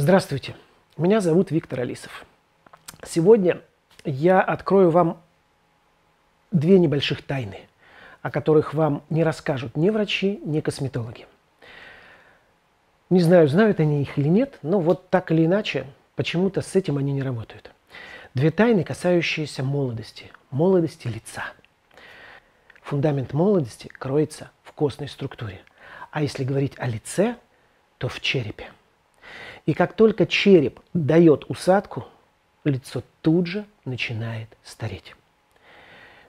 Здравствуйте, меня зовут Виктор Алисов. Сегодня я открою вам две небольших тайны, о которых вам не расскажут ни врачи, ни косметологи. Не знаю, знают они их или нет, но вот так или иначе, почему-то с этим они не работают. Две тайны, касающиеся молодости, молодости лица. Фундамент молодости кроется в костной структуре, а если говорить о лице, то в черепе. И как только череп дает усадку, лицо тут же начинает стареть.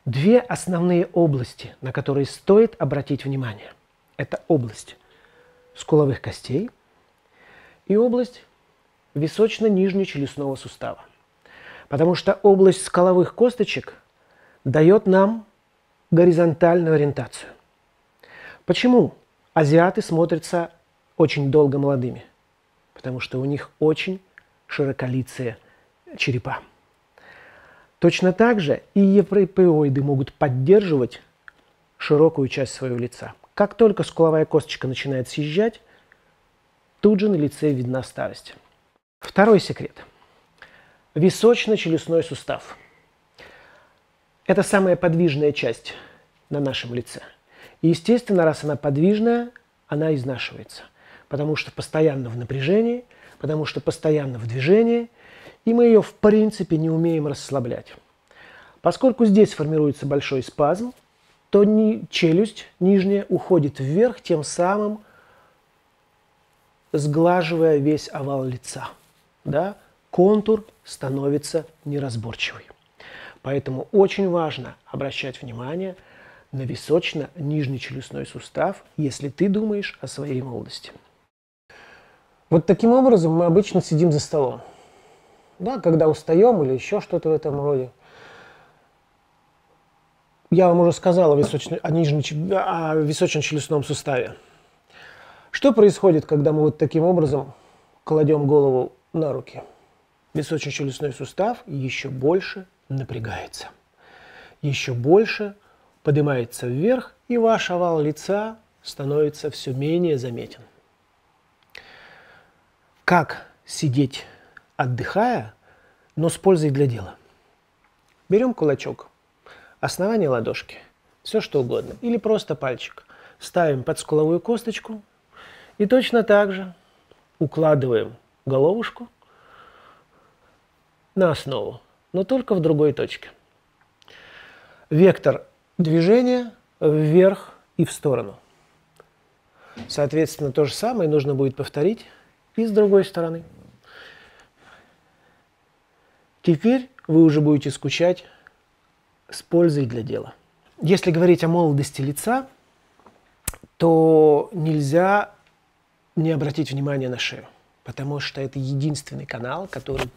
Две основные области, на которые стоит обратить внимание, это область скуловых костей и область височно-нижнечелюстного сустава. Потому что область скуловых косточек дает нам горизонтальную ориентацию. Почему азиаты смотрятся очень долго молодыми? Потому что у них очень широколицые черепа. Точно так же и европеоиды могут поддерживать широкую часть своего лица. Как только скуловая косточка начинает съезжать, тут же на лице видна старость. Второй секрет. Височно-челюстной сустав. Это самая подвижная часть на нашем лице. И, естественно, раз она подвижная, она изнашивается. Потому что постоянно в напряжении, потому что постоянно в движении, и мы ее в принципе не умеем расслаблять. Поскольку здесь формируется большой спазм, то челюсть нижняя уходит вверх, тем самым сглаживая весь овал лица. Да? Контур становится неразборчивый. Поэтому очень важно обращать внимание на височно-нижнечелюстной сустав, если ты думаешь о своей молодости. Вот таким образом мы обычно сидим за столом, да, когда устаем или еще что-то в этом роде. Я вам уже сказал о височно-челюстном суставе. Что происходит, когда мы вот таким образом кладем голову на руки? Височно-челюстной сустав еще больше напрягается, еще больше поднимается вверх, и ваш овал лица становится все менее заметен. Как сидеть, отдыхая, но с пользой для дела? Берем кулачок, основание ладошки, все что угодно, или просто пальчик. Ставим под скуловую косточку и точно так же укладываем головушку на основу, но только в другой точке. Вектор движения вверх и в сторону. Соответственно, то же самое нужно будет повторить и с другой стороны. Теперь вы уже будете скучать с пользой для дела. Если говорить о молодости лица, то нельзя не обратить внимание на шею, потому что это единственный канал, который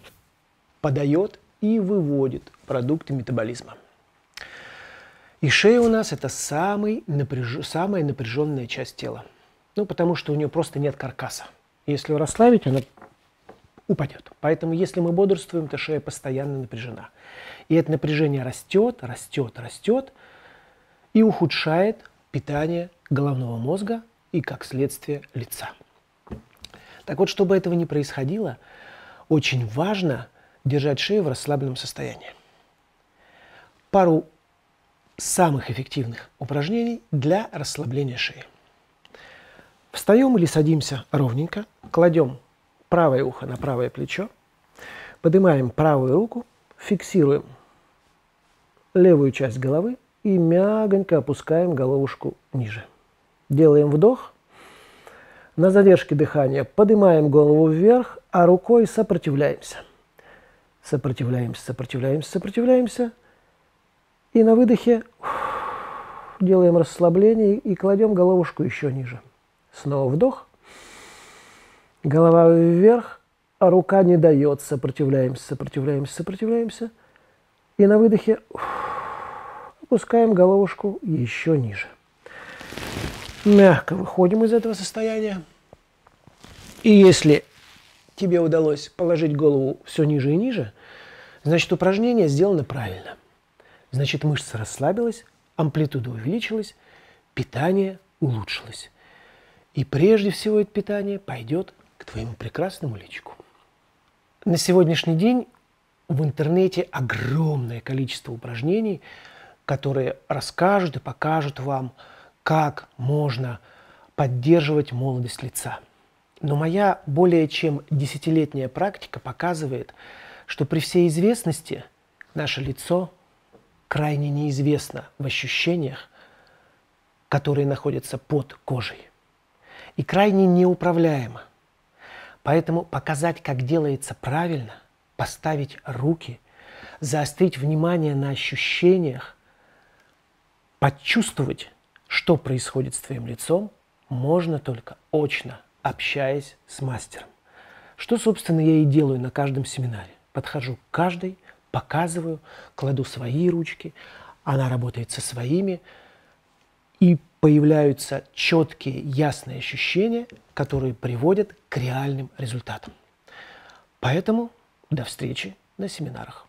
подает и выводит продукты метаболизма. И шея у нас – это самая напряженная часть тела, ну, потому что у нее просто нет каркаса. Если ее расслабить, она упадет. Поэтому, если мы бодрствуем, то шея постоянно напряжена. И это напряжение растет, растет, растет и ухудшает питание головного мозга и, как следствие, лица. Так вот, чтобы этого не происходило, очень важно держать шею в расслабленном состоянии. Пару самых эффективных упражнений для расслабления шеи. Встаем или садимся ровненько, кладем правое ухо на правое плечо, поднимаем правую руку, фиксируем левую часть головы и мягонько опускаем головушку ниже. Делаем вдох, на задержке дыхания поднимаем голову вверх, а рукой сопротивляемся. Сопротивляемся, сопротивляемся, сопротивляемся. И на выдохе делаем расслабление и кладем головушку еще ниже. Снова вдох, голова вверх, а рука не дает, сопротивляемся, сопротивляемся, сопротивляемся. И на выдохе опускаем головушку еще ниже. Мягко выходим из этого состояния. И если тебе удалось положить голову все ниже и ниже, значит, упражнение сделано правильно. Значит, мышца расслабилась, амплитуда увеличилась, питание улучшилось. И прежде всего это питание пойдет к твоему прекрасному личику. На сегодняшний день в интернете огромное количество упражнений, которые расскажут и покажут вам, как можно поддерживать молодость лица. Но моя более чем десятилетняя практика показывает, что при всей известности наше лицо крайне неизвестно в ощущениях, которые находятся под кожей, и крайне неуправляемо. Поэтому показать, как делается правильно, поставить руки, заострить внимание на ощущениях, почувствовать, что происходит с твоим лицом, можно только очно, общаясь с мастером. Что, собственно, я и делаю на каждом семинаре. Подхожу к каждой, показываю, кладу свои ручки, она работает со своими, и появляются четкие, ясные ощущения, которые приводят к реальным результатам. Поэтому до встречи на семинарах.